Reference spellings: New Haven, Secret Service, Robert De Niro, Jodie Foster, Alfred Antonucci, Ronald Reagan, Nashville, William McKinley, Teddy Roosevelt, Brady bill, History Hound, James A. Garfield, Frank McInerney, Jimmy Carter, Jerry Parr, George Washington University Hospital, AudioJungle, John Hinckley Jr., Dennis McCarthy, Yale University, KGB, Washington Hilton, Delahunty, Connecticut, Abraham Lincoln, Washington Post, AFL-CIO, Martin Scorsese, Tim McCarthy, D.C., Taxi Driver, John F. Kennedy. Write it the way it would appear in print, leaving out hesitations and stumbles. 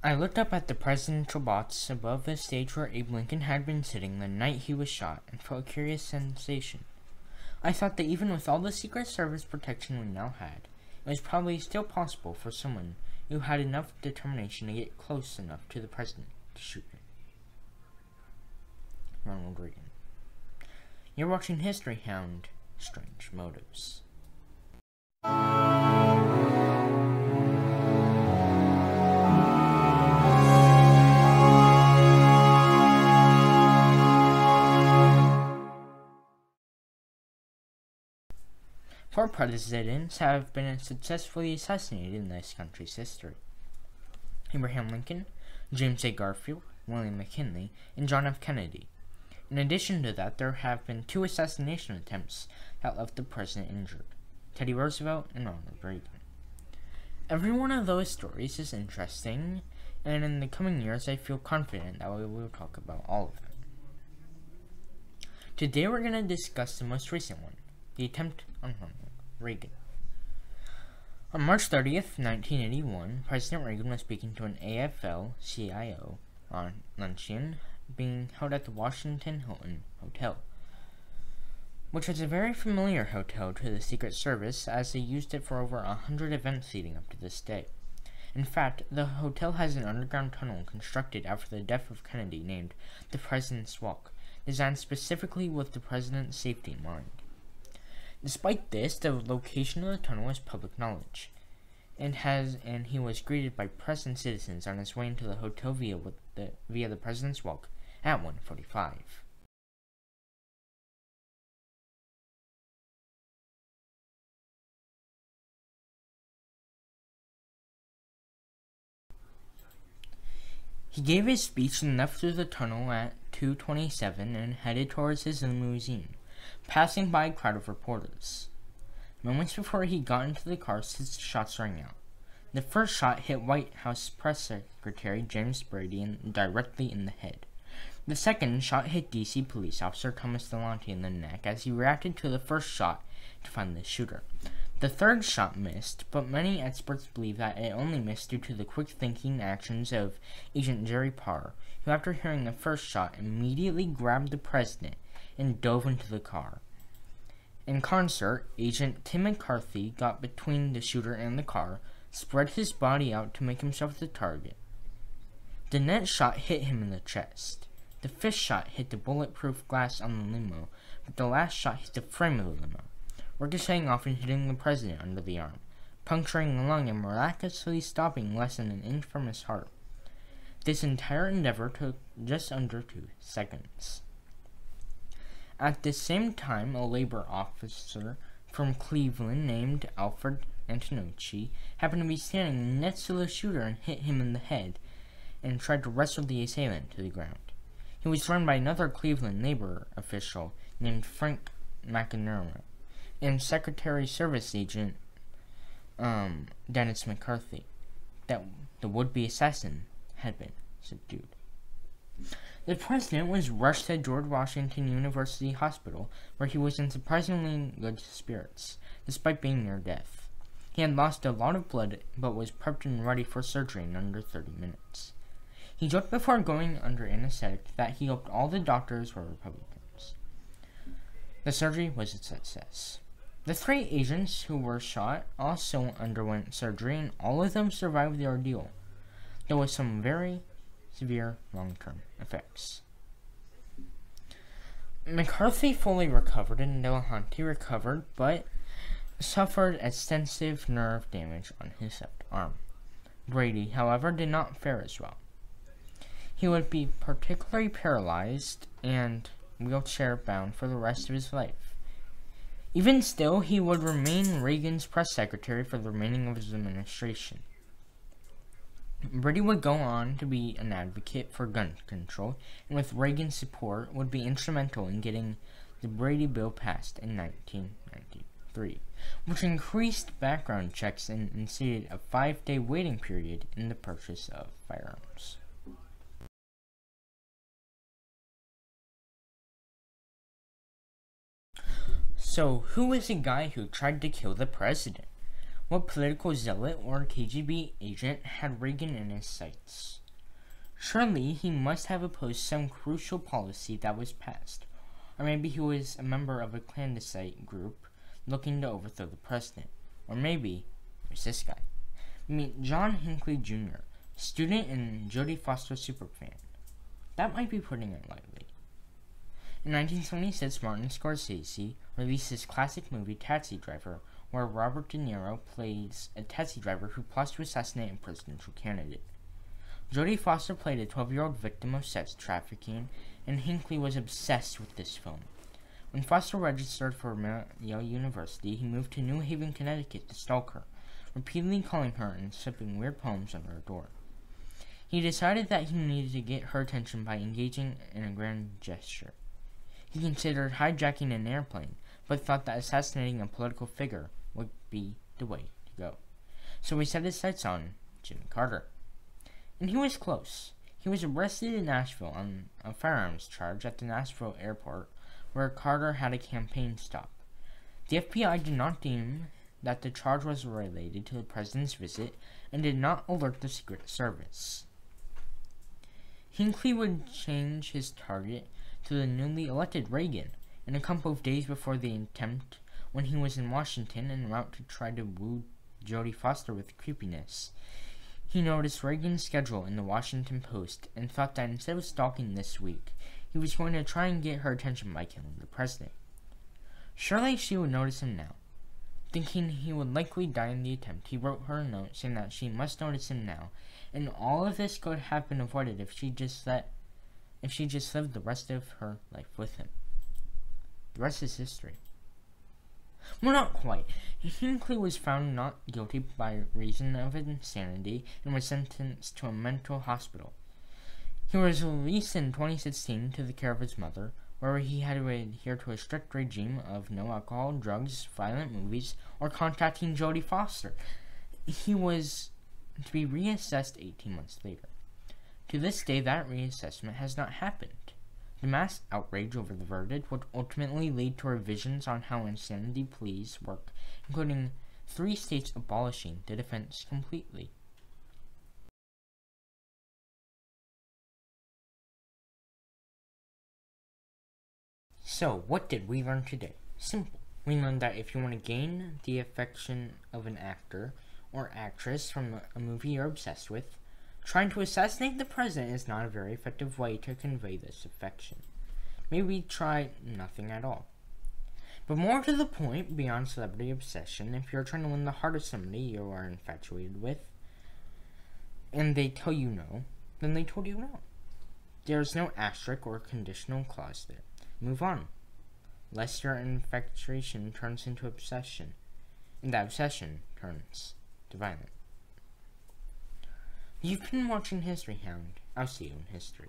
I looked up at the presidential box above the stage where Abe Lincoln had been sitting the night he was shot and felt a curious sensation. I thought that even with all the Secret Service protection we now had, it was probably still possible for someone who had enough determination to get close enough to the president to shoot him. Ronald Reagan. You're watching History Hound, Strange Motives. Four presidents have been successfully assassinated in this country's history. Abraham Lincoln, James A. Garfield, William McKinley, and John F. Kennedy. In addition to that, there have been two assassination attempts that left the president injured: Teddy Roosevelt and Ronald Reagan. Every one of those stories is interesting, and in the coming years I feel confident that we will talk about all of them. Today we're going to discuss the most recent one, the attempt on Ronald Reagan. On March 30th, 1981, President Reagan was speaking to an AFL-CIO luncheon being held at the Washington Hilton Hotel, which was a very familiar hotel to the Secret Service, as they used it for over 100 events leading up to this day. In fact, the hotel has an underground tunnel constructed after the death of Kennedy named the President's Walk, designed specifically with the President's safety in mind. Despite this, the location of the tunnel is public knowledge, and he was greeted by press and citizens on his way into the hotel via the President's Walk at 1:45. He gave his speech and left through the tunnel at 2:27 and headed towards his limousine, passing by a crowd of reporters. Moments before he got into the car, his shots rang out. The first shot hit White House Press Secretary James Brady directly in the head. The second shot hit D.C. police officer Thomas Delante in the neck as he reacted to the first shot to find the shooter. The third shot missed, but many experts believe that it only missed due to the quick-thinking actions of Agent Jerry Parr, who, after hearing the first shot, immediately grabbed the president and dove into the car. In concert, Agent Tim McCarthy got between the shooter and the car, spread his body out to make himself the target. The next shot hit him in the chest. The fifth shot hit the bulletproof glass on the limo, but the last shot hit the frame of the limo, ricocheting off and hitting the president under the arm, puncturing the lung and miraculously stopping less than an inch from his heart. This entire endeavor took just under 2 seconds. At the same time, a labor officer from Cleveland named Alfred Antonucci happened to be standing next to the shooter and hit him in the head and tried to wrestle the assailant to the ground. He was joined by another Cleveland labor official named Frank McInerney and Secretary Service Agent Dennis McCarthy, that the would-be assassin had been subdued. The president was rushed to George Washington University Hospital, where he was in surprisingly good spirits, despite being near death. He had lost a lot of blood, but was prepped and ready for surgery in under 30 minutes. He joked before going under anesthetic that he hoped all the doctors were Republicans. The surgery was a success. The three agents who were shot also underwent surgery, and all of them survived the ordeal. There was some very severe long-term effects. McCarthy fully recovered and Delahunty recovered, but suffered extensive nerve damage on his left arm. Brady, however, did not fare as well. He would be particularly paralyzed and wheelchair-bound for the rest of his life. Even still, he would remain Reagan's press secretary for the remaining of his administration. Brady would go on to be an advocate for gun control, and with Reagan's support, would be instrumental in getting the Brady bill passed in 1993, which increased background checks and instituted a 5-day waiting period in the purchase of firearms. So, who is the guy who tried to kill the president? What political zealot or KGB agent had Reagan in his sights? Surely he must have opposed some crucial policy that was passed, or maybe he was a member of a clandestine group looking to overthrow the president, or maybe it was this guy. Meet John Hinckley Jr., student and Jodie Foster superfan. That might be putting it lightly. In 1926, Martin Scorsese released his classic movie Taxi Driver, where Robert De Niro plays a taxi driver who plots to assassinate a presidential candidate. Jodie Foster played a 12-year-old victim of sex trafficking, and Hinckley was obsessed with this film. When Foster registered for Yale University, he moved to New Haven, Connecticut to stalk her, repeatedly calling her and slipping weird poems under her door. He decided that he needed to get her attention by engaging in a grand gesture. He considered hijacking an airplane, but thought that assassinating a political figure would be the way to go. So he set his sights on Jimmy Carter. And he was close. He was arrested in Nashville on a firearms charge at the Nashville airport, where Carter had a campaign stop. The FBI did not deem that the charge was related to the president's visit and did not alert the Secret Service. Hinckley would change his target to the newly elected Reagan in a couple of days before the attempt, when he was in Washington en route to try to woo Jodie Foster with creepiness. He noticed Reagan's schedule in the Washington Post and thought that instead of stalking this week, he was going to try and get her attention by killing the president. Surely she would notice him now. Thinking he would likely die in the attempt, he wrote her a note saying that she must notice him now, and all of this could have been avoided if she just lived the rest of her life with him. The rest is history. Well, not quite. Hinckley was found not guilty by reason of insanity and was sentenced to a mental hospital. He was released in 2016 to the care of his mother, where he had to adhere to a strict regime of no alcohol, drugs, violent movies, or contacting Jodie Foster. He was to be reassessed 18 months later. To this day, that reassessment has not happened. The mass outrage over the verdict would ultimately lead to revisions on how insanity pleas work, including 3 states abolishing the defense completely. So, what did we learn today? Simple. We learned that if you want to gain the affection of an actor or actress from a movie you're obsessed with, trying to assassinate the president is not a very effective way to convey this affection. Maybe try nothing at all. But more to the point, beyond celebrity obsession, if you're trying to win the heart of somebody you are infatuated with, and they tell you no, then they told you no. There's no asterisk or conditional clause there. Move on. Lest your infatuation turns into obsession, and that obsession turns to violence. You've been watching History Hound. I'll see you in history.